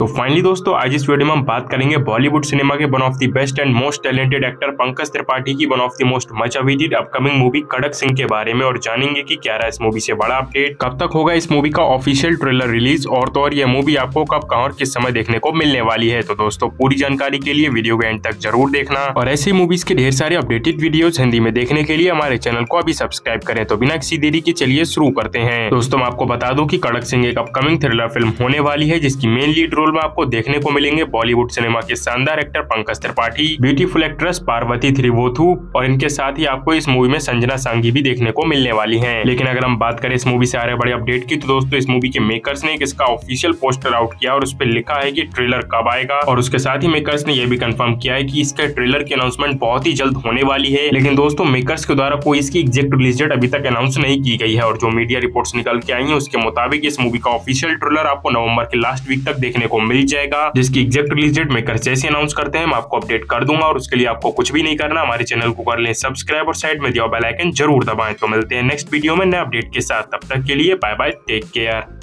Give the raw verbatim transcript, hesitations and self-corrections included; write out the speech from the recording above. तो फाइनली दोस्तों, आज इस वीडियो में हम बात करेंगे बॉलीवुड सिनेमा के one of the best and most talented actor Pankaj Tripathi की one of the most much awaited upcoming movie Kadak Singh के बारे में और जानेंगे कि क्या रहा इस मूवी से बड़ा अपडेट, कब तक होगा इस मूवी का ऑफिशियल ट्रेलर रिलीज और तो और यह मूवी आपको कब, कहां और किस समय देखने को मिलने वाली है। तो दोस्तों, पूरी जानकारी के लिए वीडियो के एंड तक जरूर देखना और ऐसी मूवीज के ढेर सारे अपडेटेड वीडियोज हिंदी में देखने के लिए हमारे चैनल को अभी सब्सक्राइब करें। तो बिना किसी देरी के चलिए शुरू करते हैं। दोस्तों, मैं आपको बता दूं कि कड़क सिंह एक अपकमिंग थ्रिलर फिल्म होने वाली है जिसकी मेन लीड रोल में आपको देखने को मिलेंगे बॉलीवुड सिनेमा के शानदार actor Pankaj Tripathi, beautiful actress Parvathy Thiruvothu और इनके साथ ही आपको इस मूवी में संजना सांगी भी देखने को मिलने वाली हैं। लेकिन अगर हम बात करें इस मूवी से आ रहे बड़े अपडेट की, तो दोस्तों इस मूवी के मेकर्स ने इसका ऑफिशियल पोस्टर आउट किया और उस पर लिखा है कि ट्रेलर कब आएगा और उसके साथ ही मेकर्स ने यह भी कंफर्म किया है कि इसके ट्रेलर की अनाउंसमेंट बहुत ही जल्द होने वाली है। लेकिन दोस्तों, मेकर्स के द्वारा कोई इसकी एग्जैक्ट रिलीज डेट अभी तक अनाउंस नहीं की गई है और जो मीडिया रिपोर्ट्स निकल के आई है उसके मुताबिक इस मूवी का ऑफिशियल ट्रेलर आपको नवंबर के लास्ट वीक तक देखने को मिल जाएगा, जिसकी एग्जैक्ट रिलीज डेट मेकर जैसे अनाउंस करते हैं मैं आपको अपडेट कर दूंगा और उसके लिए आपको कुछ भी नहीं करना, हमारे चैनल को कर लें सब्सक्राइब और साइड में दिया बेल आइकन जरूर दबाएं। तो मिलते हैं नेक्स्ट वीडियो में नए अपडेट के साथ, तब तक के लिए बाय बाय, टेक केयर।